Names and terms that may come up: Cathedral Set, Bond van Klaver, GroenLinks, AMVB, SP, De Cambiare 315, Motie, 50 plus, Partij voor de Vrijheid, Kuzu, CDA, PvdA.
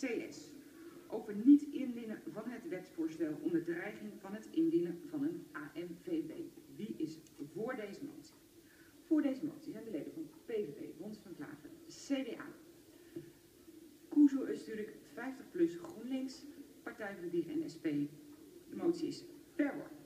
CS. Over niet indienen van het wetsvoorstel onder dreiging van het indienen van een AMVB. Wie is voor deze motie? Voor deze motie zijn de leden van PvdA, Bond van Klaver, CDA. Kuzu is natuurlijk 50 plus GroenLinks, Partij voor de Vrijheid en SP. De motie is per woord.